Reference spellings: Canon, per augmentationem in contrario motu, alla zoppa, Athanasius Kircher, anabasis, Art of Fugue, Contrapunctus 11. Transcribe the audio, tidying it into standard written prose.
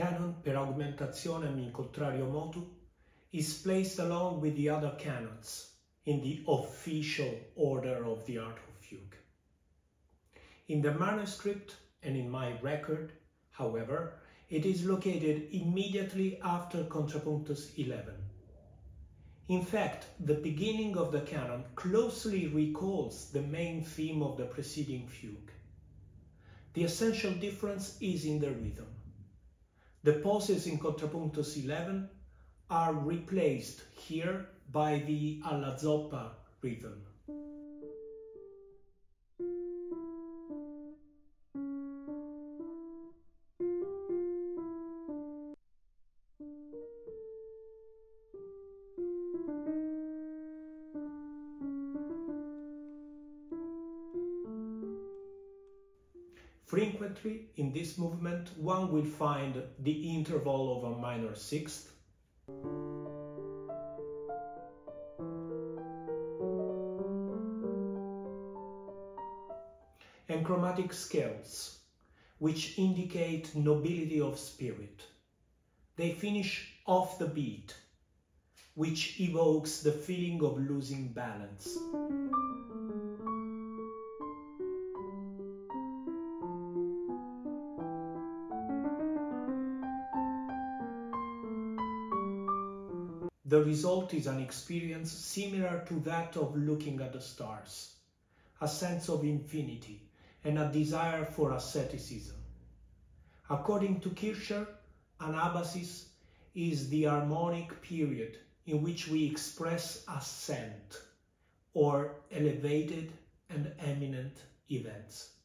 Canon per augmentationem in contrario motu is placed along with the other canons in the official order of the Art of Fugue. In the manuscript and in my record, however, it is located immediately after Contrapunctus 11. In fact, the beginning of the canon closely recalls the main theme of the preceding fugue. The essential difference is in the rhythm. The pauses in Contrapunctus 11 are replaced here by the alla zoppa rhythm. Frequently, in this movement, one will find the interval of a minor sixth, and chromatic scales, which indicate nobility of spirit. They finish off the beat, which evokes the feeling of losing balance. The result is an experience similar to that of looking at the stars, a sense of infinity and a desire for asceticism. According to Kircher, anabasis is the harmonic period in which we express ascent, or elevated and eminent events.